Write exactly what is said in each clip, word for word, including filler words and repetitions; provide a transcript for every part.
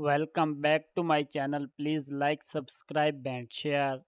Welcome back to my channel. Please like, subscribe and share.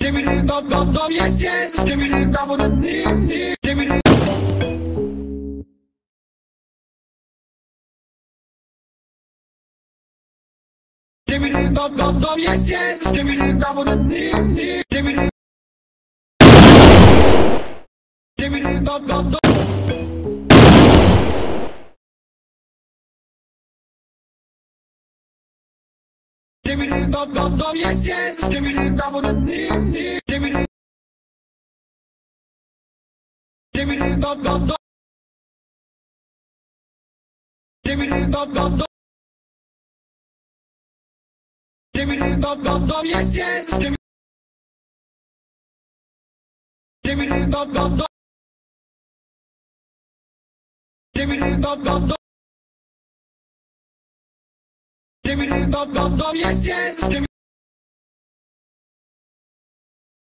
Demirin dam dam dam yes yes. Demirin dam dam nim nim. Demirin. Demirin dam dam dam yes yes. Demirin dam dam nim nim. Demirin. Demirin dam dam dam. Demirin dam dam dam yes yes. Demirin dam dam nim nim. Demirin. Demirin dam dam dam. Demirin dam dam dam. Demirin dam dam dam yes yes. Demirin dam dam dam. Demirin dam dam dam. Demirin dam dam dam yes yes.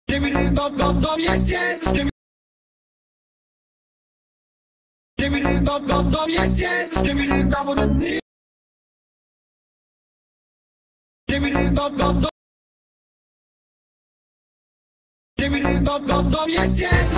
Demirin dam dam dam yes yes. Demirin dam dam dam yes yes. Demirin dam dam nim. Demirin dam dam dam. Demirin dam dam dam yes yes.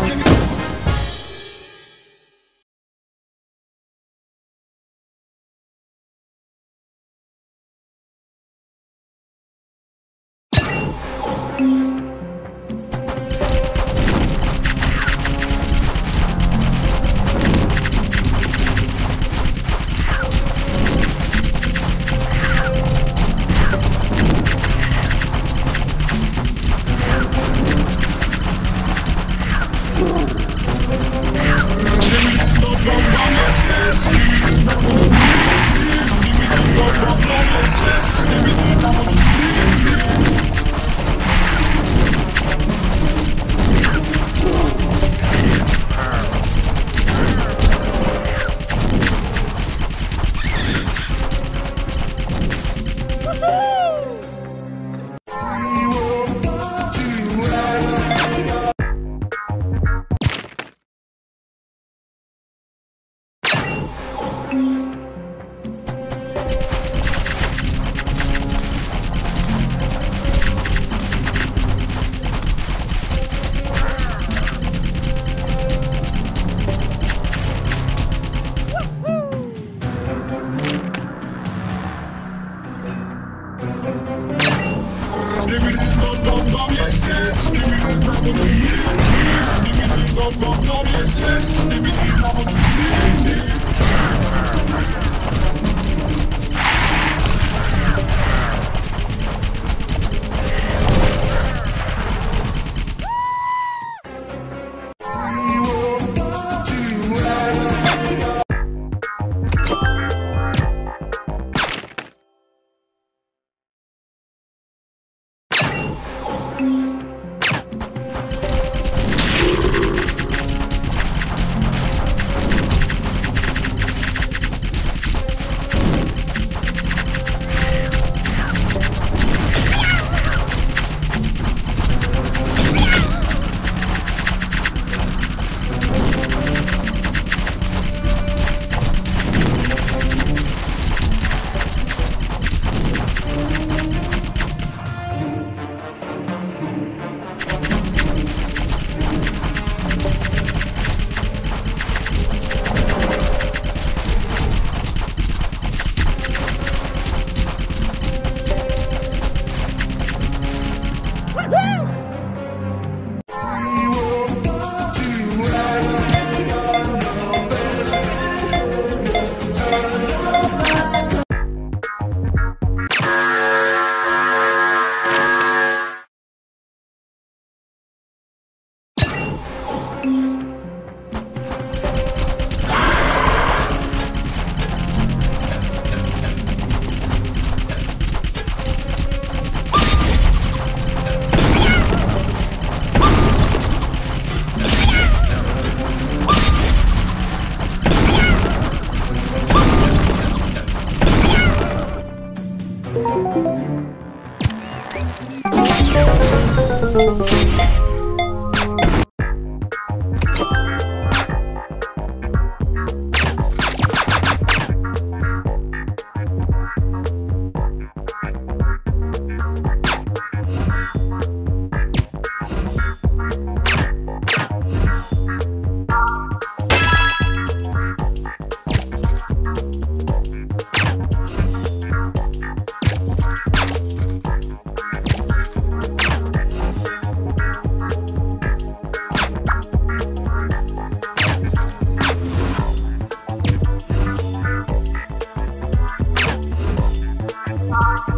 Bye.